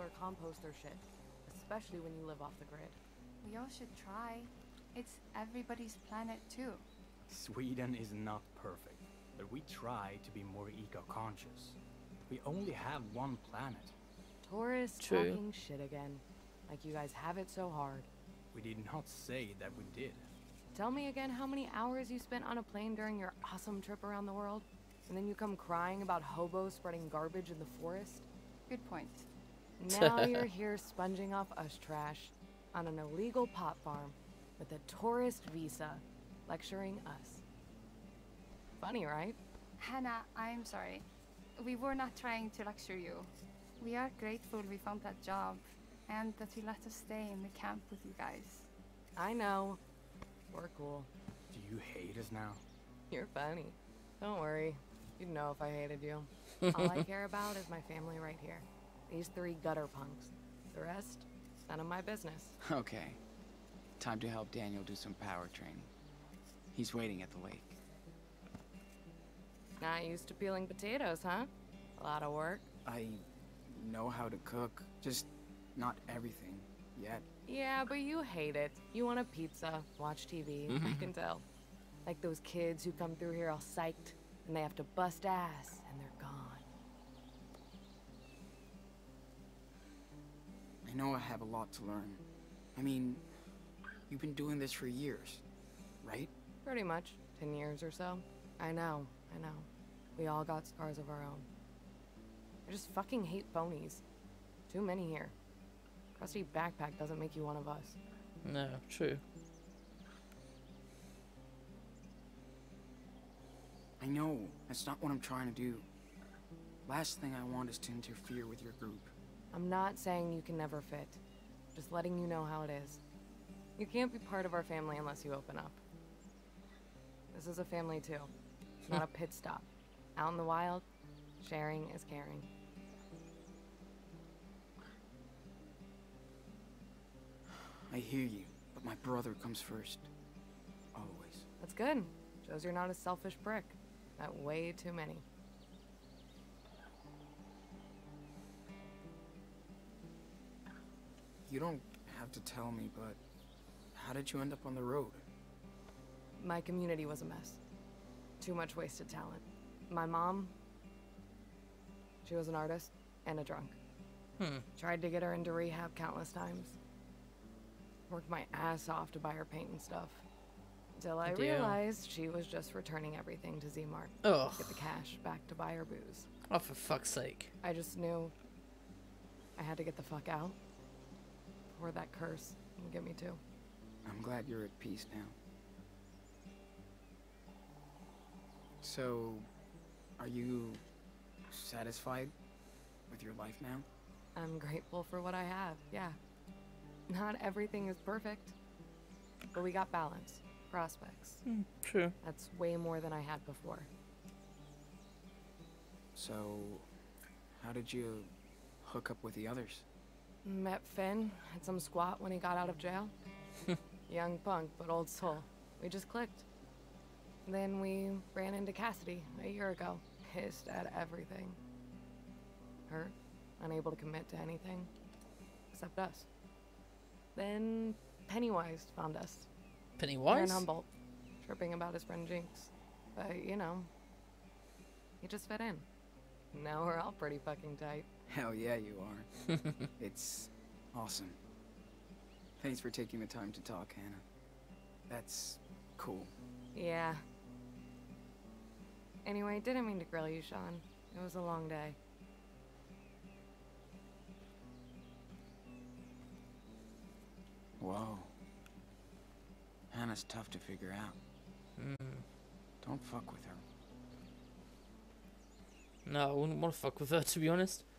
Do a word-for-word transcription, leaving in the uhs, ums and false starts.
or compost their shit, especially when you live off the grid. We all should try. It's everybody's planet too. Sweden is not perfect, but we try to be more eco-conscious. We only have one planet. Tourists talking shit again. Like you guys have it so hard. We did not say that we did. Tell me again how many hours you spent on a plane during your awesome trip around the world, and then you come crying about hobos spreading garbage in the forest? Good point. Now you're here sponging off us trash on an illegal pot farm with a tourist visa, lecturing us. Funny, right? Hannah, I'm sorry. We were not trying to lecture you. We are grateful we found that job, and that you let us stay in the camp with you guys. I know. We're cool. Do you hate us now? You're funny. Don't worry. You'd know if I hated you. All I care about is my family right here. These three gutter punks. The rest, none of my business. Okay. Time to help Daniel do some power training. He's waiting at the lake. Not used to peeling potatoes, huh? A lot of work. I know how to cook. Just not everything yet. Yeah, but you hate it. You want a pizza, watch T V, you can tell. Like those kids who come through here all psyched, and they have to bust ass, and they're gone. I know I have a lot to learn. I mean, you've been doing this for years, right? Pretty much, ten years or so. I know, I know. We all got scars of our own. I just fucking hate phonies. Too many here. Crusty backpack doesn't make you one of us. No, true. I know, that's not what I'm trying to do. Last thing I want is to interfere with your group. I'm not saying you can never fit. Just letting you know how it is. You can't be part of our family unless you open up. This is a family too. It's not a pit stop. Out in the wild, sharing is caring. I hear you, but my brother comes first. Always. That's good. Shows you're not a selfish prick. Not way too many. You don't have to tell me, but how did you end up on the road? My community was a mess. Too much wasted talent. My mom, she was an artist and a drunk. Hmm. Tried to get her into rehab countless times. Worked my ass off to buy her paint and stuff. Until I Damn. realized she was just returning everything to Z-Mart. Ugh. To get the cash back to buy her booze. Oh, for fuck's sake. I just knew I had to get the fuck out. Before that curse would get me too. I'm glad you're at peace now. So, are you satisfied with your life now? I'm grateful for what I have, yeah. Not everything is perfect, but we got balance, prospects. Mm, true. That's way more than I had before. So, how did you hook up with the others? Met Finn at some squat when he got out of jail. Young punk, but old soul. We just clicked. Then we ran into Cassidy a year ago. Pissed at everything. Hurt, unable to commit to anything, except us. Then Pennywise found us. Pennywise? We're in Humboldt, tripping about his friend Jinx. But, you know, he just fit in. Now we're all pretty fucking tight. Hell yeah, you are. It's awesome. Thanks for taking the time to talk, Hannah. That's cool. Yeah. Anyway, didn't mean to grill you, Sean. It was a long day. Whoa. Hannah's tough to figure out. Mm. Don't fuck with her. No, I wouldn't want to fuck with her, to be honest.